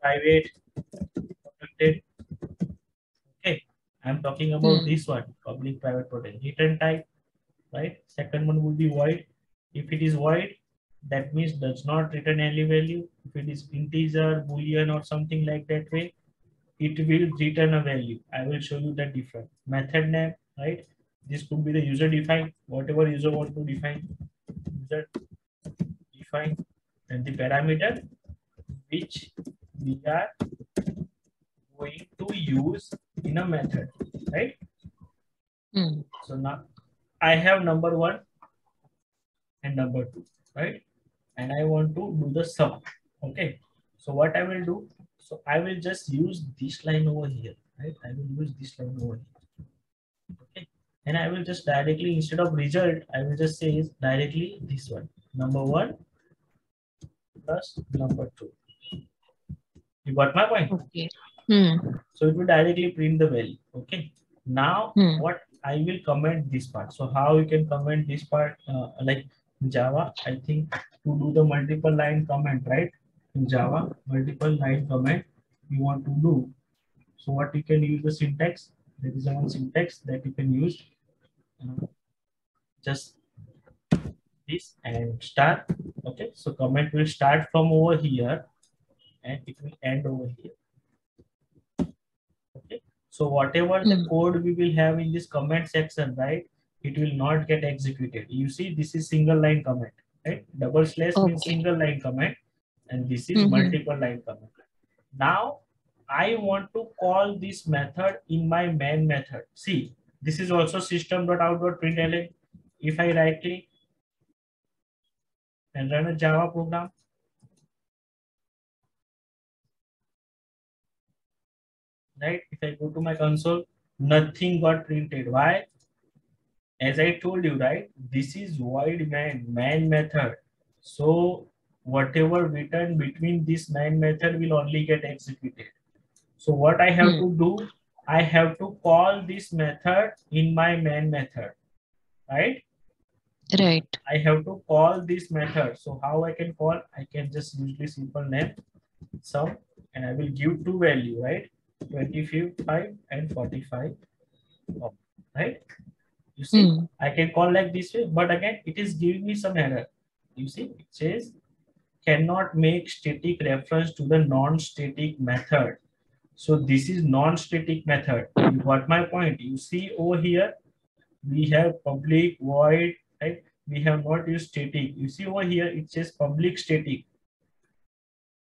private, protected. Okay, I'm talking about mm. this one, public, private, protected. Return type, right? Second one would be void. If it is void, that means does not return any value. If it is integer, boolean, or something like that way, it will return a value. I will show you the different method name, right? This could be the user define, whatever user want to define. User define, and the parameter which we are going to use in a method, right? Mm. So now I have number one and number two, right? And I want to do the sum. Okay. So what I will do? So I will just use this line over here, right? I will use this line over here. Okay. And I will just directly, instead of result, I will just say is directly this one, number one plus number two. You got my point? Okay. Hmm. So it will directly print the value. Okay. Now hmm. what I will comment this part. So how you can comment this part, uh, like Java, I think to do the multiple line comment, right? In Java, multiple line comment you want to do. So what you can use the syntax. There is one syntax that you can use, uh, just this and start. Okay, so comment will start from over here and it will end over here. Okay, so whatever mm. the code we will have in this comment section, right, it will not get executed. You see, this is single line comment, right? Double slash okay. means single line comment, and this is mm-hmm. multiple line comment. Now I want to call this method in my main method. See, this is also system dot out dot println. If I right click and run a Java program, right? If I go to my console, nothing got printed. Why? As I told you, right? This is void main, main method. So whatever written between this main method will only get executed. So what I have hmm. to do, I have to call this method in my main method, right? Right. I have to call this method. So how I can call? I can just usually simple name sum, and I will give two value, right? twenty-five and forty-five, right? You see, hmm. I can call like this way, but again, it is giving me some error. You see, it says cannot make static reference to the non-static method. So this is non-static method. You got my point? You see over here, we have public, void, right? We have not used static. You see over here, it says public static.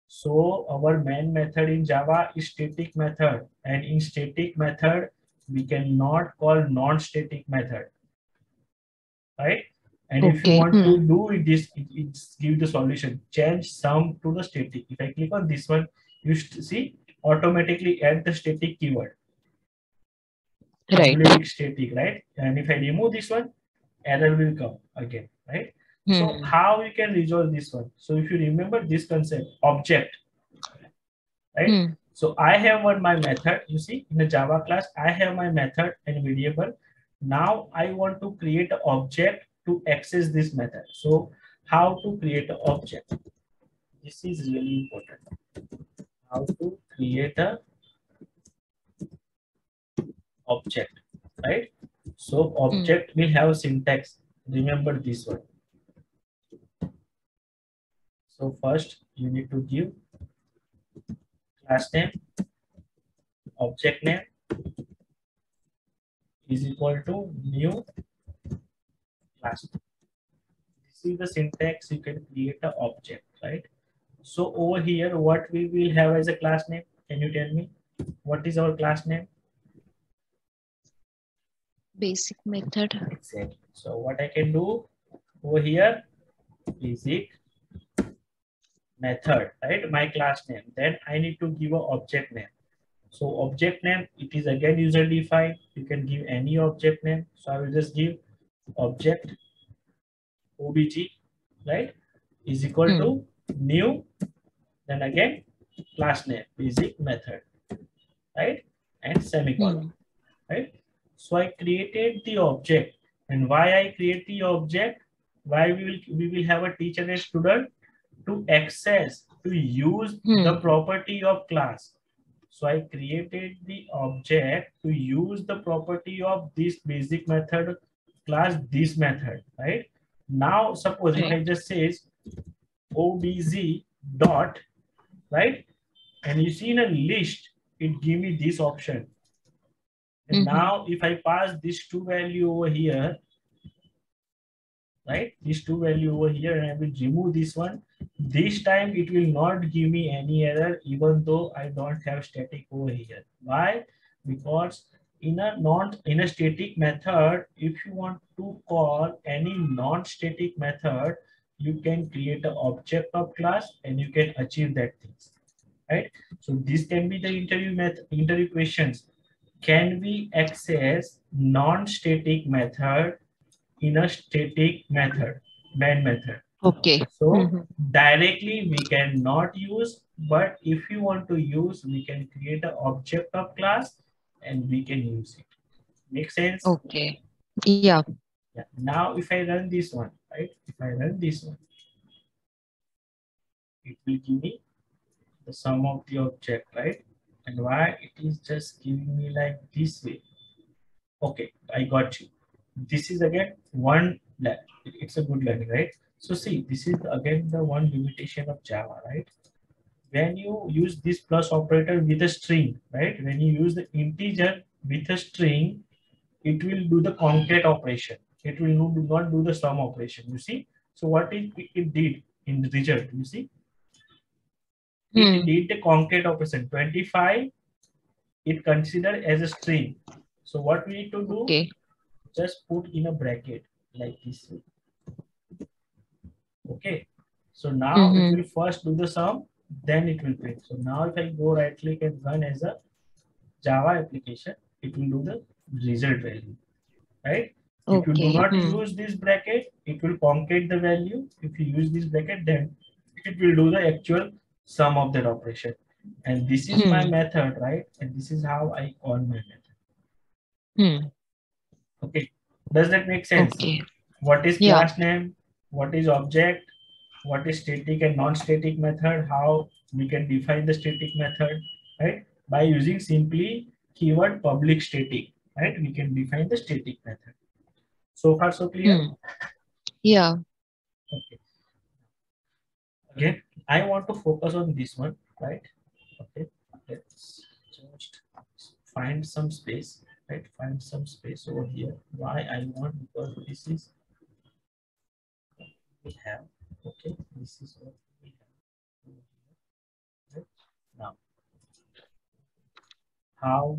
So our main method in Java is static method. And in static method, we cannot call non-static method, right? And okay. if you want to do this, it, it's give the solution. Change sum to the static. If I click on this one, you see, automatically add the static keyword. Right. Public static, right? And if I remove this one, error will come again, right? Hmm. So how you can resolve this one? So if you remember this concept, object, right? Hmm. So I have one my method. You see, in the Java class, I have my method and variable. Now I want to create an object to access this method. So how to create an object? This is really important. How to create an object, right? So object mm. will have syntax. Remember this one. So first you need to give class name, object name is equal to new class. This is the syntax. You can create an object, right? So over here, what we will have as a class name? Can you tell me what is our class name? Basic method. Exactly. So what I can do over here, basic method, right? My class name. Then I need to give an object name. So object name, it is again user defined. You can give any object name. So I will just give object obj, right, is equal mm. to new, then again class name, basic method, right, and semicolon, mm. right? So I created the object, and why I create the object, why we will we will have a teacher and a student to access, to use hmm. the property of class. So I created the object to use the property of this basic method class, this method, right? Now suppose okay. if I just say obz dot, right? And you see in a list, it give me this option. And mm-hmm. now if I pass this two value over here, right? This two value over here, and I will remove this one. This time it will not give me any error, even though I don't have static over here. Why? Because in a non in a static method, if you want to call any non-static method, you can create an object of class and you can achieve that things, right? So this can be the interview method, interview questions. Can we access non-static method in a static method, main method? Okay. So mm-hmm. directly we cannot use, but if you want to use, we can create an object of class and we can use it. Make sense? Okay. Yeah. Yeah. Now if I run this one, right? If I run this one, it will give me the sum of the object, right? And why it is just giving me like this way? Okay, I got you. This is again one, it's a good learning, right? So see, this is again the one limitation of Java, right? When you use this plus operator with a string, right? When you use the integer with a string, it will do the concat operation. It will not do the sum operation, you see? So what it, it did in the result, you see? It did the concat operation. twenty-five, it considered as a string. So what we need to do, okay. just put in a bracket like this. Okay. So now mm-hmm. it will first do the sum, then it will print. So now if I go right click and run as a Java application, it will do the result value, right? Okay. If you do not mm-hmm. use this bracket, it will concat the value. If you use this bracket, then it will do the actual sum of that operation. And this is hmm. my method, right? And this is how I call my method. Hmm. Okay. Does that make sense? Okay. What is yeah. class name? What is object? What is static and non-static method? How we can define the static method, right? By using simply keyword public static, right? We can define the static method. So far, so clear? Hmm. Yeah. Okay. Again, I want to focus on this one, right? Okay, let's just find some space, right? Find some space over here. Why I want, because this is what we have. Okay, this is what we have. Right? Now, how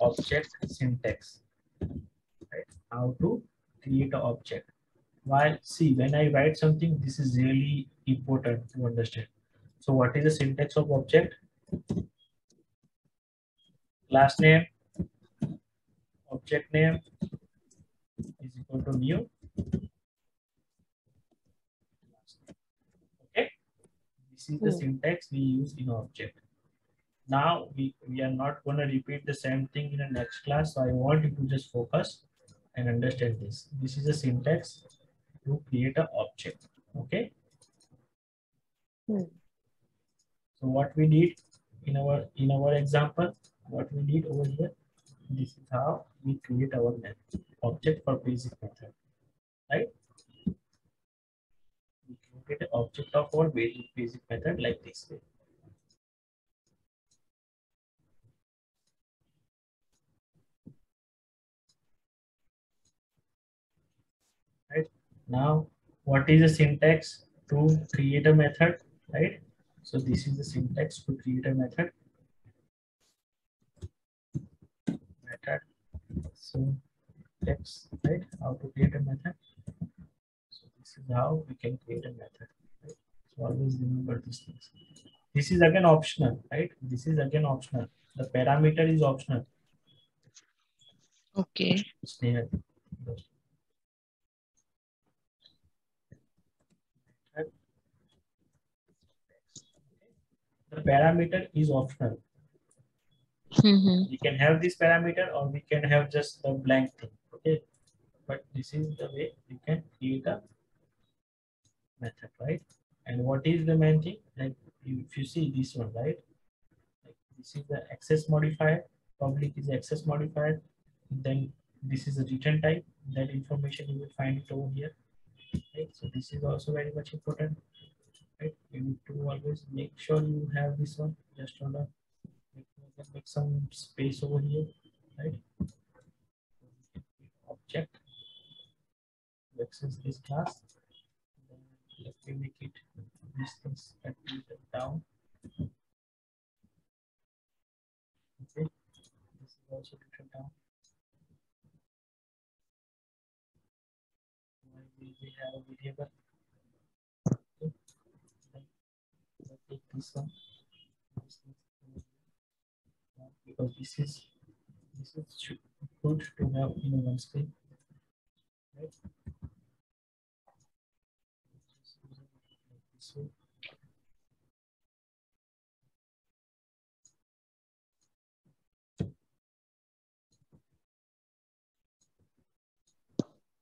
object syntax, right? How to create an object. Why? See, when I write something, this is really important to understand. So what is the syntax of object? Class name, object name is equal to new. Okay. This is the syntax we use in object. Now we, we are not going to repeat the same thing in the next class. So I want you to just focus and understand this. This is the syntax to create an object. Okay. Hmm. So what we did in our in our example, what we did over here, this is how we create our method, object for basic method, right? We create an object of our basic basic method like this way. Now, what is the syntax to create a method, right? So this is the syntax to create a method. Method. So syntax, right? How to create a method. So this is how we can create a method. Right? So always remember these things. This is again optional, right? This is again optional. The parameter is optional. Okay. Snare. The parameter is optional. Mm-hmm. We can have this parameter or we can have just the blank thing. Okay. But this is the way you can create a method, right? And what is the main thing? Like if you see this one, right? Like this is the access modifier. Public is access modifier. Then this is a return type. That information you will find it over here. Right? So this is also very much important. Right? You need to always make sure you have this one. Just on a make some space over here, right? Object. Access this class. Let me make it this things at down. Okay, this is also written down. Why will we have a variable? Okay, let's take this one. This one. Because this is this is good to have in one screen. Right? So,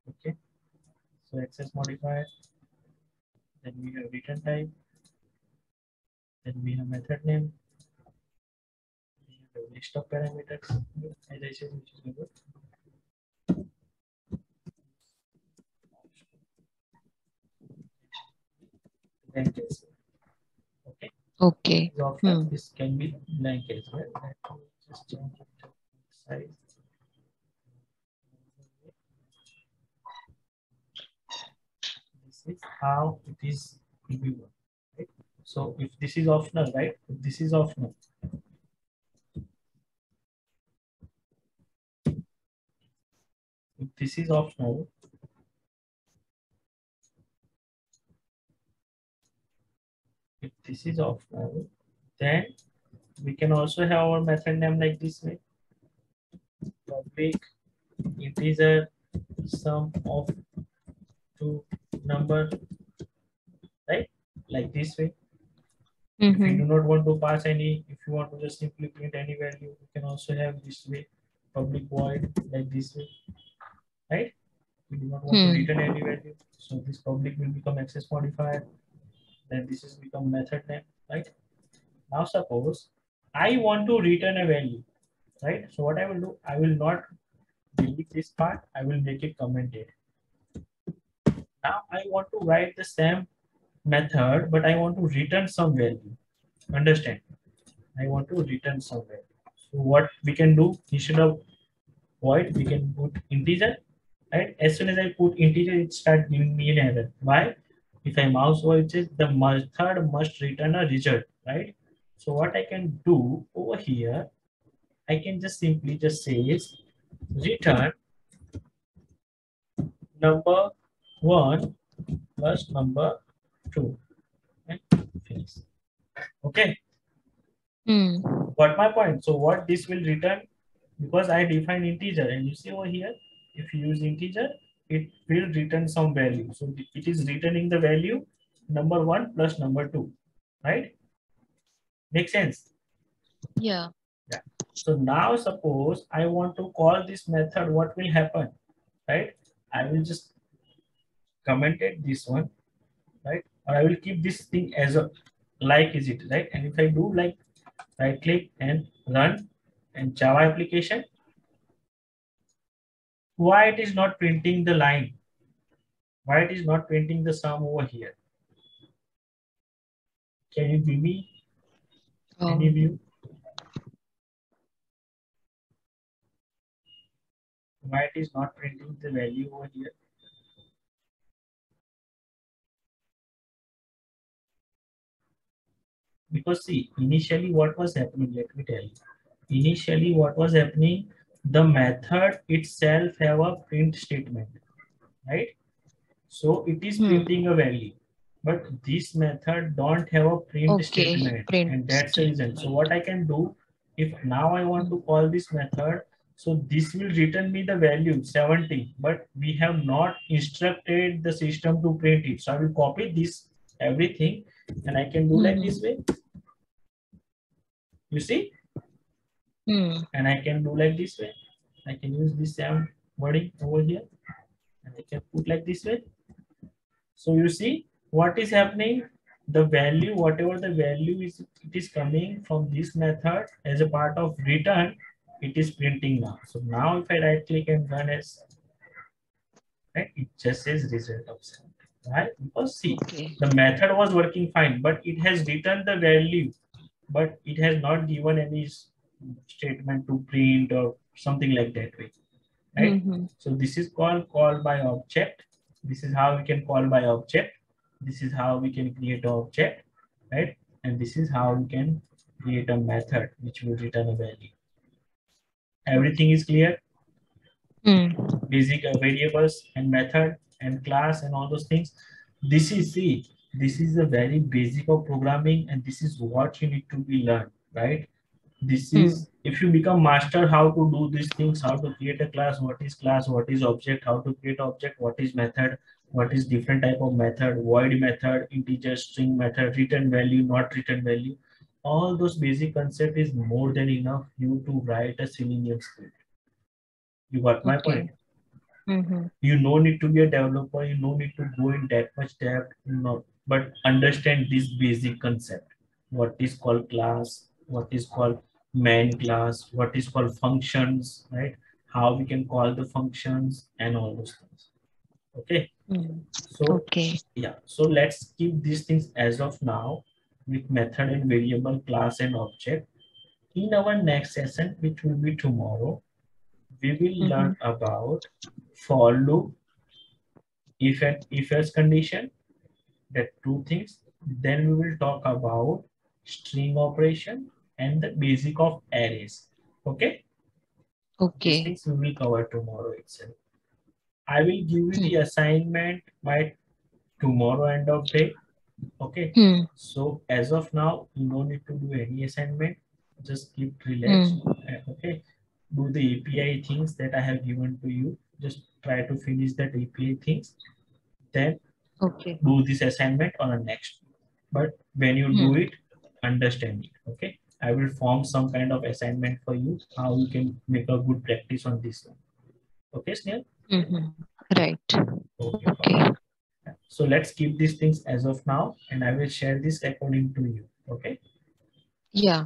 okay, so access modifier, then we have return type, then we have method name, we have a list of parameters, as I said, which is good. Okay. Okay. So hmm. This can be blank as well. Just change it to size. This is how it is reviewable. Right? So if this is optional, right? If this is optional. If this is optional. If this is optional, then we can also have our method name like this way. Public integer sum of two number, right? Like this way. Mm-hmm. If you do not want to pass any, if you want to just simply print any value, you can also have this way. Public void like this way, right? We do not want mm. to return any value, so this public will become access modifier. Then this is become method name, right? Now suppose I want to return a value, right? So what I will do, I will not delete this part, I will make it commented. Now I want to write the same method, but I want to return some value. Understand? I want to return some value. So what we can do, instead of void, we can put integer, right? As soon as I put integer, it starts giving me an error. Why? If I mouse over it, says the method must return a result, right? So what I can do over here, I can just simply just say is return number one plus number two and finish. Okay. Mm. Got my point. So what this will return, because I define integer, and you see over here, if you use integer, it will return some value. So it is returning the value number one plus number two, right? Make sense? Yeah. Yeah. So now suppose I want to call this method, what will happen, right? I will just comment it this one, right? Or I will keep this thing as a like is it, right? And if I do like right click and run and Java application, why it is not printing the line? Why it is not printing the sum over here? Can you give me um, any view? Why it is not printing the value over here? Because see, initially what was happening, let me tell you. Initially what was happening, the method itself have a print statement, right? So it is printing mm. a value, but this method don't have a print okay. statement print and that's statement. the reason. So what I can do, if now I want to call this method, so this will return me the value seventy, but we have not instructed the system to print it. So I will copy this everything and I can do mm. like this way. You see? Hmm. And I can do like this way. I can use this same wording over here. And I can put like this way. So you see what is happening. The value, whatever the value is, it is coming from this method as a part of return. It is printing now. So now if I right click and run as, right, it just says result of send, right? Because see, okay, the method was working fine, but it has returned the value, but it has not given any statement to print or something like that way, right? Mm-hmm. So this is called call by object. This is how we can call by object. This is how we can create an object, right? And this is how we can create a method which will return a value. Everything is clear. Mm. Basic uh, variables and method and class and all those things. This is the, this is the very basic of programming, and this is what you need to be learned, right? This mm. is, if you become master how to do these things, how to create a class, what is class, what is object, how to create object, what is method, what is different type of method, void method, integer, string method, return value, not return value. All those basic concept is more than enough you to write a Selenium script. You got my okay. point? Mm-hmm. You no need to be a developer. You no need to go in that much depth. No, but understand this basic concept. What is called class? What is called main class? What is called functions? Right? How we can call the functions and all those things. Okay. Mm. So okay. Yeah. So let's keep these things as of now with method and variable, class and object. In our next session, which will be tomorrow, we will mm-hmm. learn about for loop, if and if else condition, that two things. Then we will talk about string operation and the basic of arrays. Okay. Okay. These things we will cover tomorrow itself. I will give you the assignment by tomorrow end of day. Okay. Mm. So as of now, you don't need to do any assignment. Just keep relaxed. Mm. Okay. Do the A P I things that I have given to you. Just try to finish that A P I things. Then okay. do this assignment on the next. But when you mm. do it, understand it. Okay. I will form some kind of assignment for you. How you can make a good practice on this one. Okay, Snehal? Mm-hmm. Right. Okay. Okay. So let's keep these things as of now, and I will share this according to you. Okay. Yeah.